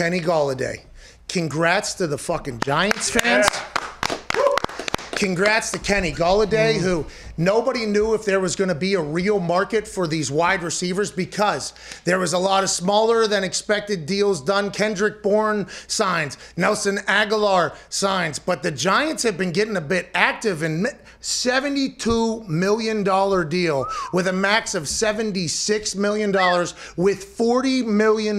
Kenny Golladay. Congrats to the fucking Giants fans. Yeah. Congrats to Kenny Golladay, who nobody knew if there was going to be a real market for these wide receivers because there was a lot of smaller than expected deals done. Kendrick Bourne signs, Nelson Aguilar signs, but the Giants have been getting a bit active in $72 million deal with a max of $76 million with $40 million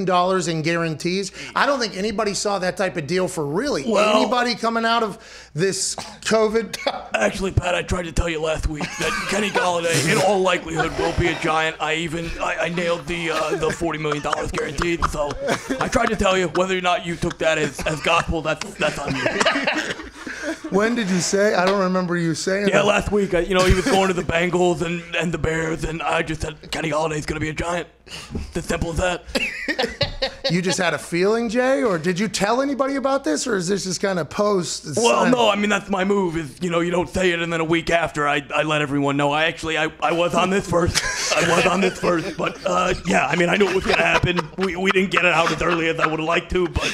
in guarantees. I don't think anybody saw that type of deal for really anybody coming out of this COVID. Actually, Pat, I tried to tell you last week that Kenny Golladay, in all likelihood, will be a Giant. I nailed the $40 million guaranteed. So I tried to tell you. Whether or not you took that as gospel, that's on you. When did you say? I don't remember you saying that. Yeah, last week. You know, he was going to the Bengals and the Bears, and I just said, Kenny Golladay's going to be a Giant. It's as simple as that. You just had a feeling, Jay? Or did you tell anybody about this? Or is this just kind of post? Well, no. I mean, that's my move. Is, you know, you don't say it, and then a week after, I let everyone know. I was on this first. But, yeah, I mean, I knew it was going to happen. We didn't get it out as early as I would have liked to, but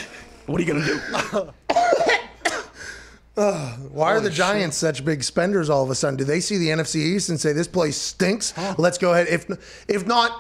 what are you going to do? Why are the Giants such big spenders all of a sudden? Do they see the NFC East and say, this place stinks? Let's go ahead. If not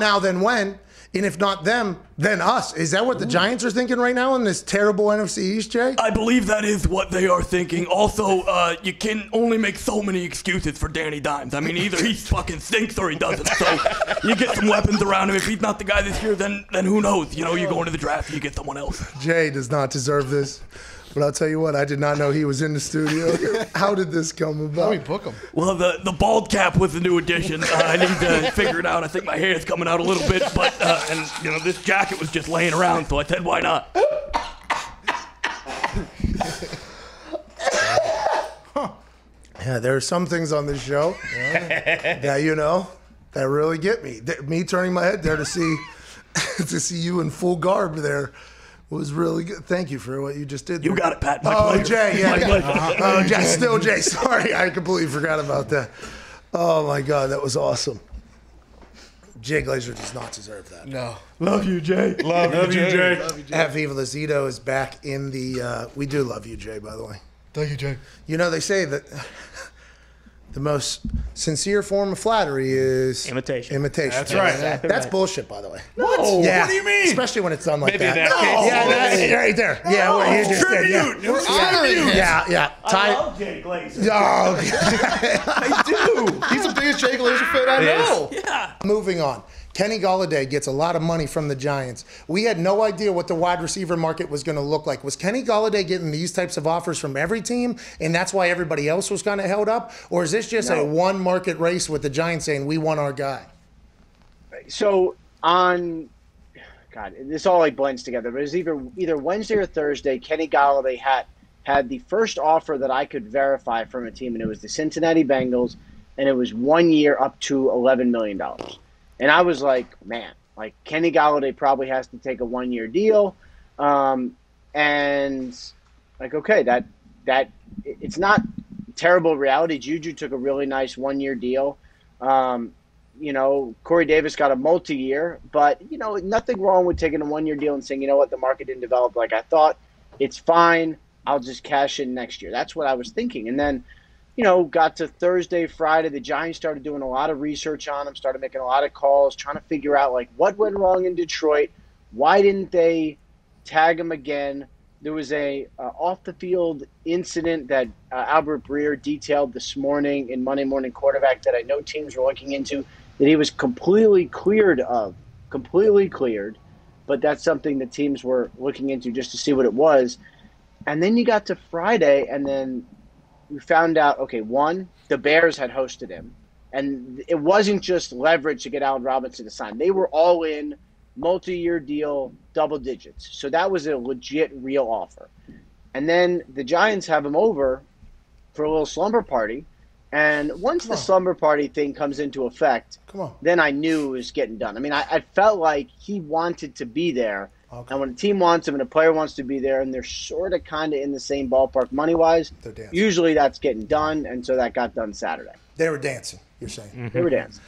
now, then when? And if not them, then us. Is that what the Giants are thinking right now in this terrible NFC East, Jay? I believe that is what they are thinking. Also, you can only make so many excuses for Danny Dimes. I mean, either he fucking stinks or he doesn't. So you get some weapons around him. If he's not the guy this year, then who knows? You know, you go into the draft and you get someone else. Jay does not deserve this. But I'll tell you what, I did not know he was in the studio. How did this come about? How did we book him? Well, the bald cap was the new addition. I need to figure it out. I think my hair is coming out a little bit, but and you know, this jacket was just laying around, so I said, why not? Yeah, there are some things on this show that you know that really get me. Me turning my head there to see you in full garb there. It was really good. Thank you for what you just did there. You got it, Pat. My pleasure. Jay, yeah. Jay, still Jay. Sorry, I completely forgot about that. Oh, my God, that was awesome. Jay Glazer does not deserve that. No. Love you, Jay. Love you, Jay. Love you, Jay. Haviva Lozito is back in the we do love you, Jay, by the way. Thank you, Jay. You know, they say that the most sincere form of flattery is imitation. That's right. Exactly. That's bullshit, by the way. What? Yeah. What do you mean? Especially when it's done like that. No. Yeah, that's right there. No. Yeah, what you just said. Yeah. We're honoring you. Yeah. I love Jay Glazer. Oh, okay. I do. He's the biggest Jay Glazer fan I know. Yeah. Moving on. Kenny Golladay gets a lot of money from the Giants. We had no idea what the wide receiver market was going to look like. Was Kenny Golladay getting these types of offers from every team, and that's why everybody else was kind of held up? Or is this just a one-market race with the Giants saying, we want our guy? So on – God, this all like blends together. But it was either Wednesday or Thursday, Kenny Golladay had the first offer that I could verify from a team, and it was the Cincinnati Bengals, and it was 1 year up to $11 million. And I was like, man, like Kenny Golladay probably has to take a 1 year deal. And like, okay, that it's not terrible reality. Juju took a really nice 1 year deal. You know, Corey Davis got a multi-year, but you know, nothing wrong with taking a 1 year deal and saying, you know what, the market didn't develop like I thought. It's fine. I'll just cash in next year. That's what I was thinking. And then, you know, got to Thursday, Friday, the Giants started doing a lot of research on him, started making a lot of calls, trying to figure out, like, what went wrong in Detroit? Why didn't they tag him again? There was a off-the-field incident that Albert Breer detailed this morning in Monday Morning Quarterback that I know teams were looking into, that he was completely cleared, but that's something that teams were looking into just to see what it was. And then you got to Friday, and then we found out, okay, one, the Bears had hosted him. And it wasn't just leverage to get Alan Robinson to sign. They were all in, multi-year deal, double digits. So that was a legit, real offer. And then the Giants have him over for a little slumber party. And once the slumber party thing comes into effect, then I knew it was getting done. I mean, I felt like he wanted to be there. Okay. And when a team wants them and a player wants to be there and they're sort of kind of in the same ballpark money-wise, usually that's getting done, and so that got done Saturday. They were dancing, you're saying. Mm-hmm. They were dancing.